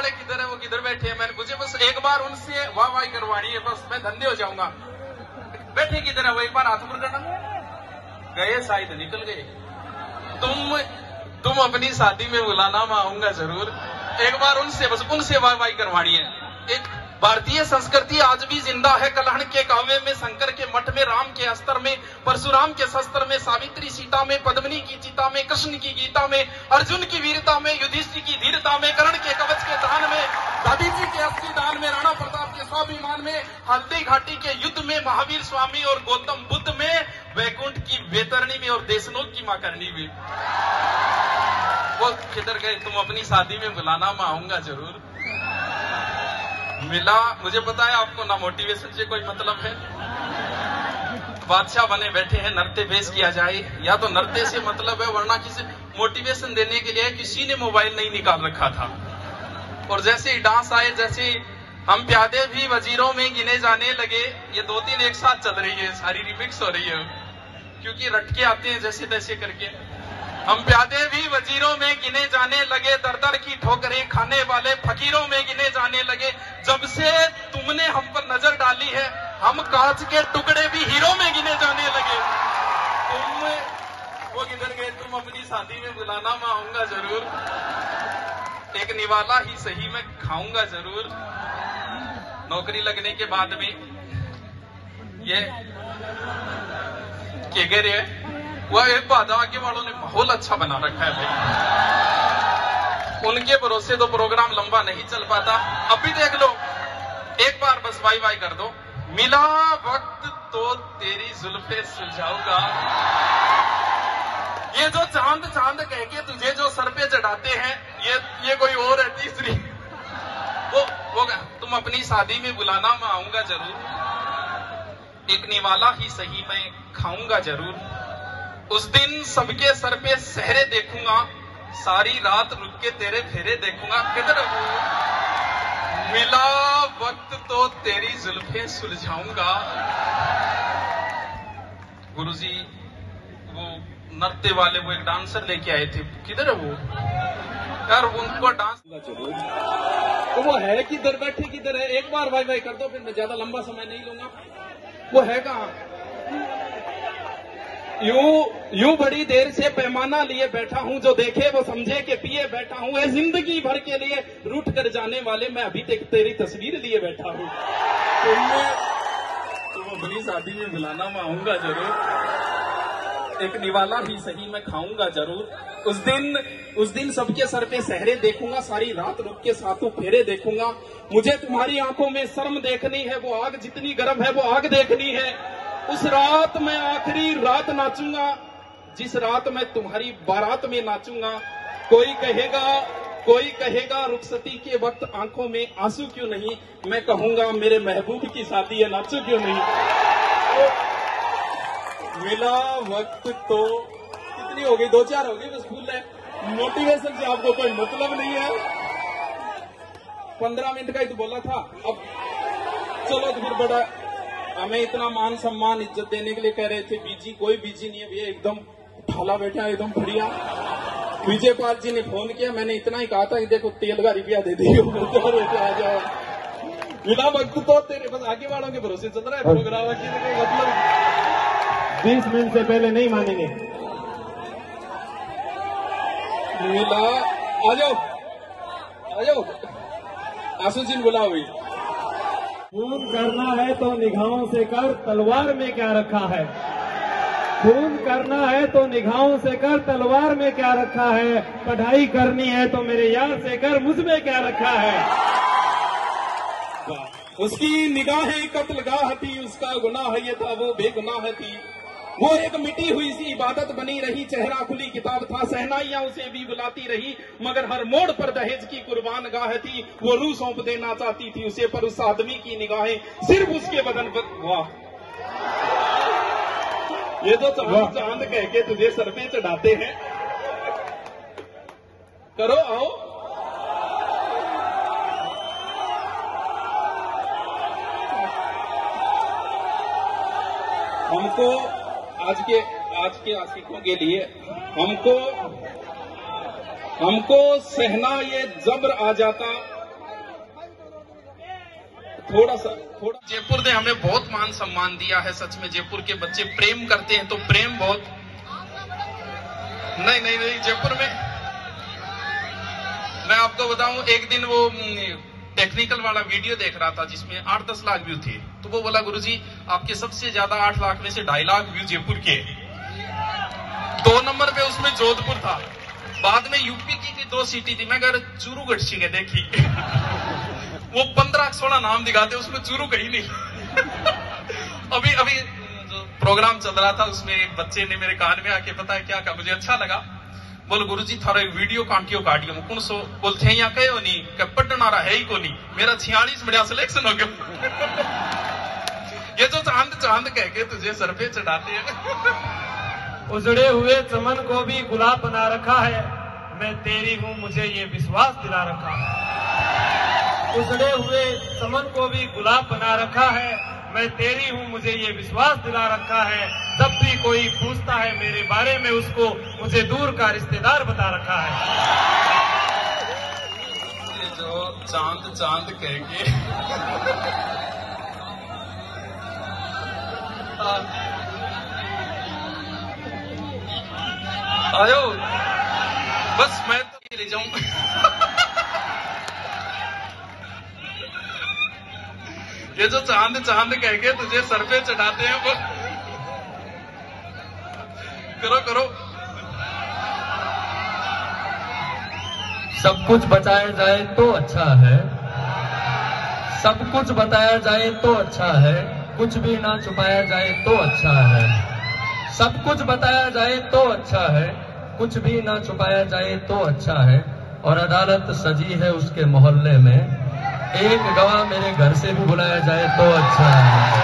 वाले किधर है, वो किधर बैठे हैं, मैंने पूछे बस एक बार उनसे वाह वाह करवानी है, बस मैं धंधे हो जाऊंगा। बैठे किधर है वो, एक बार हाथ ऊपर करना। गए शायद, निकल गए। तुम अपनी शादी में बुलाना, मैं आऊंगा जरूर। एक बार उनसे, बस उनसे वाह वाह करवानी है। एक भारतीय संस्कृति आज भी जिंदा है। कलहण के काव्य में, शंकर के मठ में, राम के अस्त्र में, परशुराम के शस्त्र में, सावित्री सीता में, पद्मिनी की चिता में, कृष्ण की गीता में, अर्जुन की वीरता में, युधिष्ठिर की धीरता में, कर्ण के कवच के दान में, गांधी जी के अस्थि दान में, राणा प्रताप के स्वाभिमान में, हल्दी घाटी के युद्ध में, महावीर स्वामी और गौतम बुद्ध में, वैकुंठ की बेतरणी में और देशनोक की माकरणी में। वो किधर गए, तुम अपनी शादी में बुलाना, मैं आऊंगा जरूर। मिला, मुझे पता है आपको ना मोटिवेशन से कोई मतलब है। बादशाह बने बैठे हैं, नर्ते पेश किया जाए, या तो नर्ते से मतलब है, वरना किसी मोटिवेशन देने के लिए किसी ने मोबाइल नहीं निकाल रखा था। और जैसे डांस आए, जैसे हम प्यादे भी वजीरों में गिने जाने लगे। ये दो तीन एक साथ चल रही है, सारी रिमिक्स हो रही है, क्योंकि रटके आते हैं जैसे तैसे करके। हम प्यादे भी वजीरों में गिने जाने लगे, दर दर की ठोकरें खाने वाले फकीरों में गिने जाने लगे। जब से तुमने हम पर नजर डाली है, हम कांच के टुकड़े भी हीरो में गिने जाने लगे। वो किधर गए, तुम अपनी शादी में बुलाना, मैं आऊंगा जरूर। एक निवाला ही सही, मैं खाऊंगा जरूर। नौकरी लगने के बाद में ये क्या कह रहे हैं, वह एक बात, आगे वालों ने माहौल अच्छा बना रखा है भाई, उनके भरोसे तो प्रोग्राम लंबा नहीं चल पाता। अब भी देख लो, एक बार बस बाई बाई कर दो। मिला वक्त तो तेरी जुल्फे सुलझाऊंगा, ये जो चांद चांद कह के तुझे जो सर पे चढ़ाते हैं, ये कोई और है तीसरी। वो तुम अपनी शादी में बुलाना, मैं आऊंगा जरूर। एक निवाला ही सही, मैं खाऊंगा जरूर। उस दिन सबके सर पे सेहरे देखूंगा, सारी रात रुक के तेरे फेरे देखूंगा। किधर वो, मिला वक्त तो तेरी जुल्फे सुलझाऊंगा। गुरुजी, वो नृत्य वाले, वो एक डांसर लेके आए थे, किधर है वो यार, उनको डांस तो वो है किधर, बैठे किधर है। एक बार भाई भाई कर दो, फिर मैं ज्यादा लंबा समय नहीं लूंगा। वो है कहाँ? यूं बड़ी देर से पैमाना लिए बैठा हूं, जो देखे वो समझे के पिए बैठा हूं। ये जिंदगी भर के लिए रूठ कर जाने वाले, मैं अभी तक तेरी तस्वीर लिए बैठा हूं। तुम अपनी शादी में बुलाना, मैं आऊंगा जरूर। एक निवाला ही सही, मैं खाऊंगा जरूर। उस दिन सबके सर पे सेहरे देखूंगा, सारी रात रुक के सातों फेरे देखूंगा। मुझे तुम्हारी आंखों में शर्म देखनी है, वो आग जितनी गर्म है, वो आग देखनी है। उस रात मैं आखिरी रात नाचूंगा, जिस रात मैं तुम्हारी बारात में नाचूंगा। कोई कहेगा रुखसती के वक्त आंखों में आंसू क्यों नहीं, मैं कहूंगा मेरे महबूब की शादी है, नाचू क्यों नहीं। मिला वक्त तो, कितनी हो गई, दो चार हो गई, बस भूल है। मोटिवेशन से आपको कोई मतलब नहीं है। 15 मिनट का ही तो बोला था, अब चलो तो फिर बड़ा, हमें इतना मान सम्मान इज्जत देने के लिए कह रहे थे। बीजी, कोई बीजी नहीं है भैया, एकदम ठाला बैठा, एकदम बढ़िया। विजय पाल जी ने फोन किया, मैंने इतना ही कहा था कि देखो तेल का रिपिया दे दी, आ जाओ। बिना वक्त तो तेरे, बस आगे वालों के भरोसे चल रहा है प्रोग्राम, मतलब 20 मिनट से पहले नहीं मानेंगे। मिला, आ जाओ आ जाओ, आंसू जी बुला हुई। खून करना है तो निगाहों से कर, तलवार में क्या रखा है। खून करना है तो निगाहों से कर, तलवार में क्या रखा है। पढ़ाई करनी है तो मेरे यार से कर, मुझमें क्या रखा है। उसकी निगाहें कत्लगाह थी, उसका गुनाह ये था वो बेगुनाह थी। वो एक मिटी हुई सी इबादत बनी रही, चेहरा खुली किताब था, सहनाइयां उसे भी बुलाती रही। मगर हर मोड़ पर दहेज की कुर्बान गाह थी, वो रूह सौंप देना चाहती थी उसे, पर उस आदमी की निगाहें सिर्फ उसके बदन पर। वाह, ये तो चांद चांद कह के तुझे सर पे चढ़ाते हैं। करो, आओ हमको आज के आशिकों के लिए, हमको सहना ये जबर आ जाता, थोड़ा जयपुर ने हमें बहुत मान सम्मान दिया है। सच में जयपुर के बच्चे प्रेम करते हैं तो प्रेम बहुत। नहीं, जयपुर में मैं आपको बताऊं, एक दिन वो टेक्निकल वाला वीडियो देख रहा था जिसमें 8-10 लाख व्यू थे, तो वो बोला गुरुजी आपके सबसे ज्यादा 8 लाख में से 2.5 लाख व्यू जयपुर के, 2 नंबर पे उसमें जोधपुर था, बाद में यूपी की 2 सीटें थी। मैं अगर चूरू गढ़ सिंह देखी वो 15-16 नाम दिखाते, उसमें चूरू कहीं नहीं। अभी जो प्रोग्राम चल रहा था उसमें एक बच्चे ने मेरे कान में आके पता है क्या कहा, मुझे अच्छा लगा। बोल गुरुजी थारा वीडियो कांटियो काटियो मुकुण सो बोल थे यहाँ कहो नहीं कपटनारा है ही को नहीं, मेरा 46 मिडिया सिलेक्शन हो गया। ये जो चांद कह के तुझे सर पे चढ़ाते हैं। उजड़े हुए चमन को भी गुलाब बना रखा है, मैं तेरी हूँ मुझे ये विश्वास दिला रखा है। उजड़े हुए चमन को भी गुलाब बना रखा है, मैं तेरी हूँ मुझे ये विश्वास दिला रखा है। जब भी कोई पूछता है मेरे बारे में उसको मुझे दूर का रिश्तेदार बता रखा है। जो चांद कहेंगे आयो, बस मैं तो ले जाऊं। ये जो चांद कह के तुझे सर पे चढ़ाते हैं वो करो। सब कुछ बताया जाए तो अच्छा है, सब कुछ बताया जाए तो अच्छा है, कुछ भी ना छुपाया जाए तो अच्छा है। सब कुछ बताया जाए तो अच्छा है, कुछ भी ना छुपाया जाए तो अच्छा है। और अदालत सजी है उसके मोहल्ले में, एक गवाह मेरे घर से भी बुलाया जाए तो अच्छा है।